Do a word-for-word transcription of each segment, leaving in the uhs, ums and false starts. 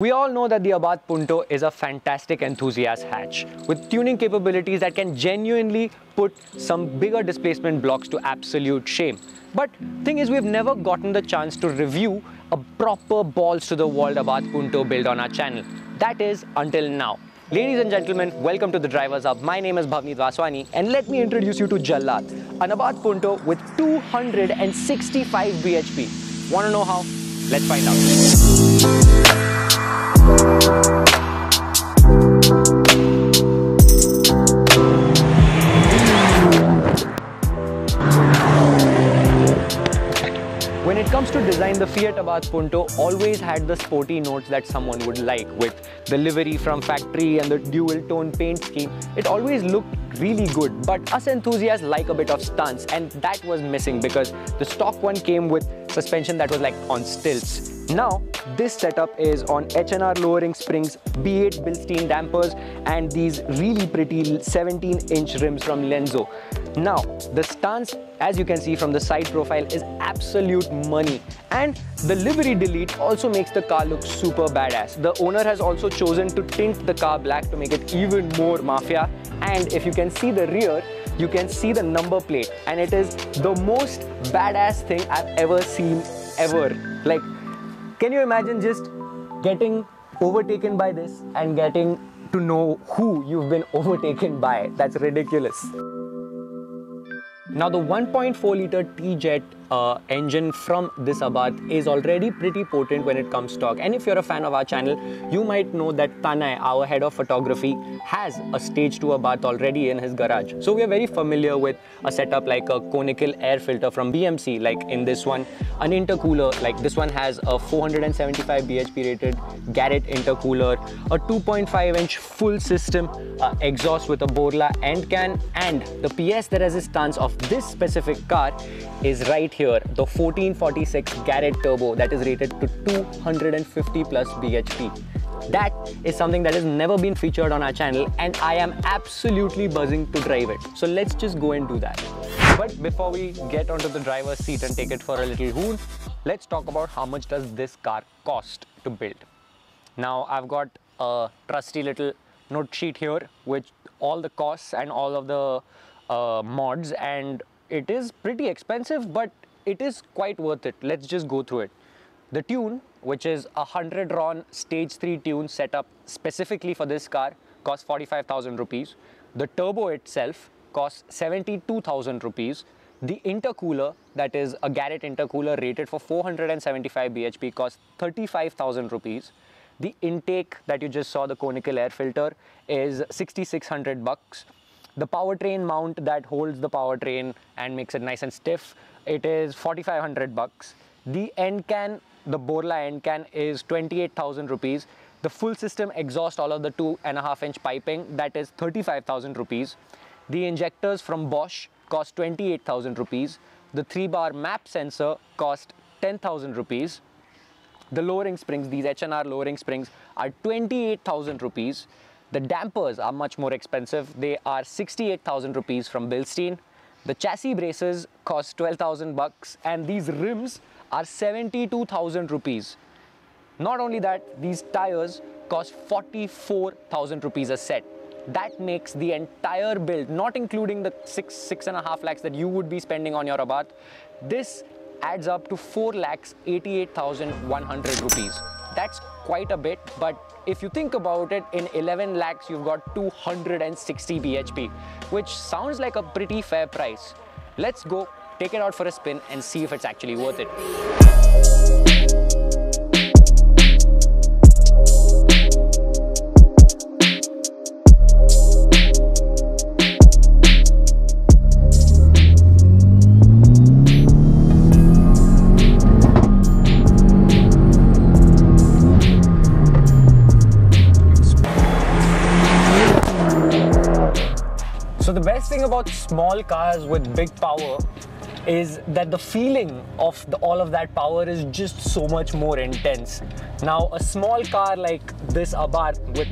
We all know that the Abarth Punto is a fantastic enthusiast hatch with tuning capabilities that can genuinely put some bigger displacement blocks to absolute shame. But thing is, we've never gotten the chance to review a proper balls to the wall Abarth Punto build on our channel. That is until now. Ladies and gentlemen, welcome to the Drivers Hub. My name is Bhavneet Vaswani and let me introduce you to Jallat, an Abarth Punto with two hundred sixty-five B H P. Wanna know how? Let's find out. When it comes to design, the Fiat Abarth Punto always had the sporty notes that someone would like. With the livery from factory and the dual tone paint scheme, it always looked really good, but us enthusiasts like a bit of stunts, and that was missing because the stock one came with suspension that was like on stilts. Now, this setup is on H and R lowering springs, B eight Bilstein dampers, and these really pretty seventeen inch rims from Lenzo. Now, the stance, as you can see from the side profile, is absolute money. And the livery delete also makes the car look super badass. The owner has also chosen to tint the car black to make it even more mafia. And if you can see the rear, you can see the number plate. And it is the most badass thing I've ever seen, ever. Like, can you imagine just getting overtaken by this and getting to know who you've been overtaken by? That's ridiculous. Now, the one point four liter T-Jet uh, engine from this Abarth is already pretty potent when it comes to stock. And if you're a fan of our channel, you might know that Tanay, our head of photography, has a stage two Abarth already in his garage. So we are very familiar with a setup like a conical air filter from B M C, like in this one, an intercooler, like this one has a four hundred seventy-five B H P rated Garrett intercooler, a two point five inch full system uh, exhaust with a Borla end can, and the P S de resistance of this specific car is right here, the fourteen forty-six Garrett turbo that is rated to two hundred fifty plus B H P. That is something that has never been featured on our channel, and I am absolutely buzzing to drive it. So let's just go and do that. But before we get onto the driver's seat and take it for a little hoon, let's talk about how much does this car cost to build. Now, I've got a trusty little note sheet here with all the costs and all of the Uh, mods, and it is pretty expensive, but it is quite worth it. Let's just go through it. The tune, which is a one hundred R O N stage three tune set up specifically for this car, costs forty-five thousand rupees. The turbo itself costs seventy-two thousand rupees. The intercooler, that is a Garrett intercooler rated for four hundred seventy-five B H P, costs thirty-five thousand rupees. The intake that you just saw, the conical air filter, is sixty-six hundred bucks. The powertrain mount that holds the powertrain and makes it nice and stiff, it is forty-five hundred bucks. The end can, the Borla end can, is twenty-eight thousand rupees. The full system exhaust, all of the two and a half inch piping, that is thirty-five thousand rupees. The injectors from Bosch cost twenty-eight thousand rupees. The three bar map sensor cost ten thousand rupees. The lowering springs, these H and R lowering springs, are twenty-eight thousand rupees. The dampers are much more expensive. They are sixty-eight thousand rupees from Bilstein. The chassis braces cost twelve thousand bucks, and these rims are seventy-two thousand rupees. Not only that, these tires cost forty-four thousand rupees a set. That makes the entire build, not including the six, six and a half lakhs that you would be spending on your Abarth, this adds up to four lakhs eighty-eight thousand one hundred rupees. That's quite a bit, but if you think about it, in eleven lakhs, you've got two hundred sixty B H P, which sounds like a pretty fair price. Let's go take it out for a spin and see if it's actually worth it. So the best thing about small cars with big power is that the feeling of the, all of that power is just so much more intense. Now, a small car like this Abarth with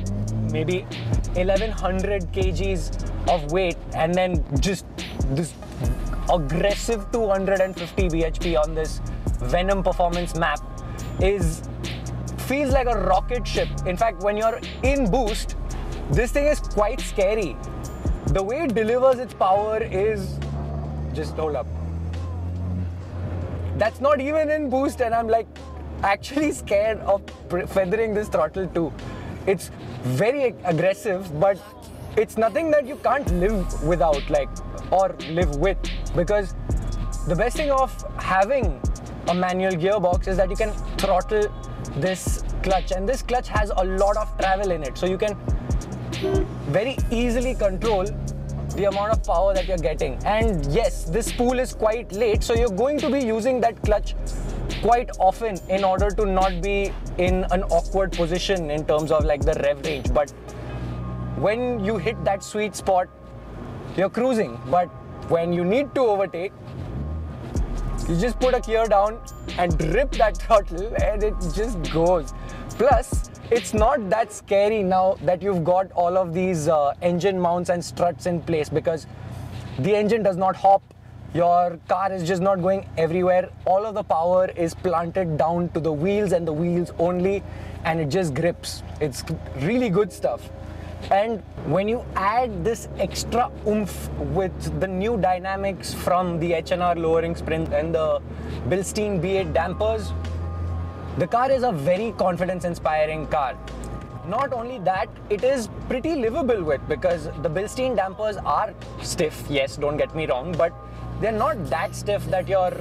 maybe eleven hundred kgs of weight and then just this aggressive two hundred fifty B H P on this Venom Performance map is feels like a rocket ship. In fact, when you're in boost, this thing is quite scary. The way it delivers its power is just, hold up. That's not even in boost, and I'm like actually scared of feathering this throttle too. It's very aggressive, but it's nothing that you can't live without, like, or live with, because the best thing of having a manual gearbox is that you can throttle this clutch, and this clutch has a lot of travel in it, so you can very easily control the amount of power that you're getting. And yes, this spool is quite late, so you're going to be using that clutch quite often in order to not be in an awkward position in terms of like the rev range. But when you hit that sweet spot, you're cruising. But when you need to overtake, you just put a gear down and rip that throttle and it just goes. Plus, it's not that scary now that you've got all of these uh, engine mounts and struts in place, because the engine does not hop, your car is just not going everywhere, all of the power is planted down to the wheels and the wheels only, and it just grips. It's really good stuff. And when you add this extra oomph with the new dynamics from the H and R lowering sprint and the Bilstein B eight dampers, the car is a very confidence-inspiring car. Not only that, it is pretty livable with, because the Bilstein dampers are stiff, yes, don't get me wrong, but they're not that stiff that your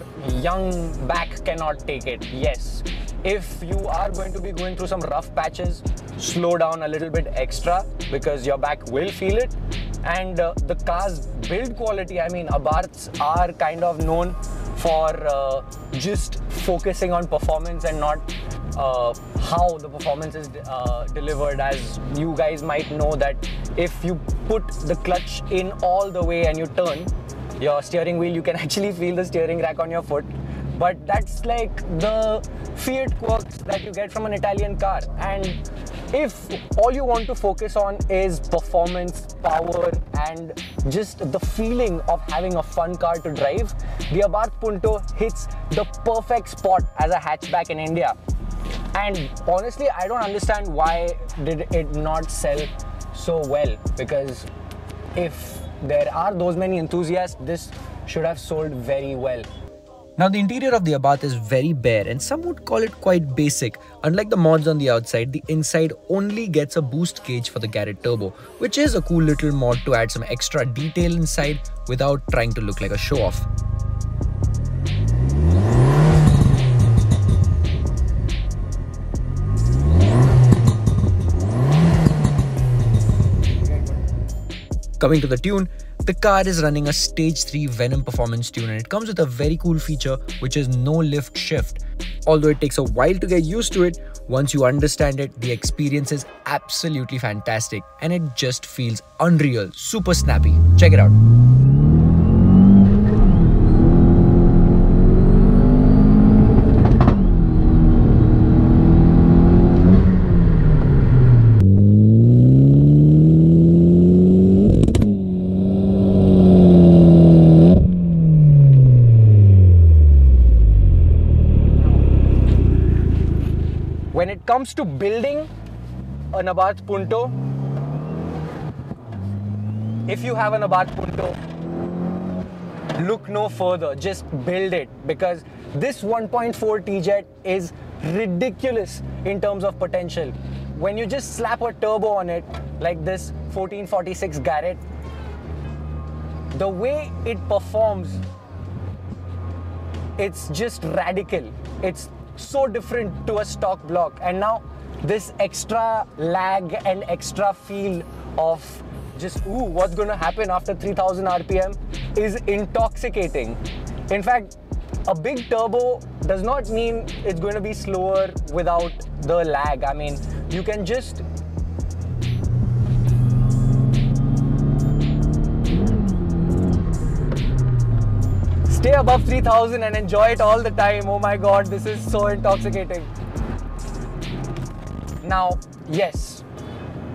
young back cannot take it, yes. If you are going to be going through some rough patches, slow down a little bit extra, because your back will feel it. And uh, the car's build quality, I mean, Abarths are kind of known for uh, just focusing on performance and not uh, how the performance is uh, delivered. As you guys might know, that if you put the clutch in all the way and you turn your steering wheel, you can actually feel the steering rack on your foot. But that's like the Fiat quirks that you get from an Italian car. And if all you want to focus on is performance, power, and just the feeling of having a fun car to drive, the Abarth Punto hits the perfect spot as a hatchback in India. And honestly, I don't understand why did it not sell so well, because if there are those many enthusiasts, this should have sold very well. Now, the interior of the Abarth is very bare, and some would call it quite basic. Unlike the mods on the outside, the inside only gets a boost cage for the Garrett turbo, which is a cool little mod to add some extra detail inside without trying to look like a show-off. Coming to the tune, the car is running a stage three Venom Performance tune, and it comes with a very cool feature which is no lift shift. Although it takes a while to get used to it, once you understand it, the experience is absolutely fantastic and it just feels unreal, super snappy. Check it out. When it comes to building an Abarth Punto, if you have an Abarth Punto, look no further, just build it, because this one point four T-Jet is ridiculous in terms of potential. When you just slap a turbo on it, like this fourteen forty-six Garrett, the way it performs, it's just radical. It's so different to a stock block, and now this extra lag and extra feel of just ooh, what's going to happen after three thousand R P M is intoxicating. In fact, a big turbo does not mean it's going to be slower without the lag. I mean, you can just stay above three thousand and enjoy it all the time. Oh my god, this is so intoxicating. Now, yes,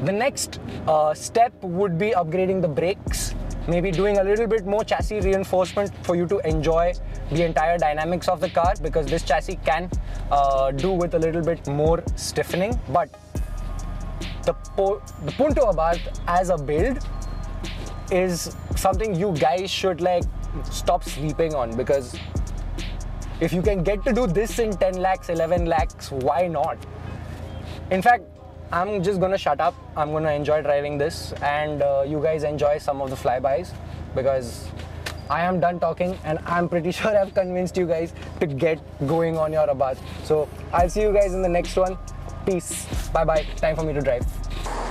the next uh, step would be upgrading the brakes, maybe doing a little bit more chassis reinforcement for you to enjoy the entire dynamics of the car, because this chassis can uh, do with a little bit more stiffening, but the, the Punto Abarth as a build is something you guys should like stop sleeping on, because if you can get to do this in ten lakhs, eleven lakhs, why not? In fact, I'm just gonna shut up. I'm gonna enjoy driving this, and uh, you guys enjoy some of the flybys, because I am done talking and I'm pretty sure I've convinced you guys to get going on your Abarth. So I'll see you guys in the next one. Peace. Bye bye. Time for me to drive.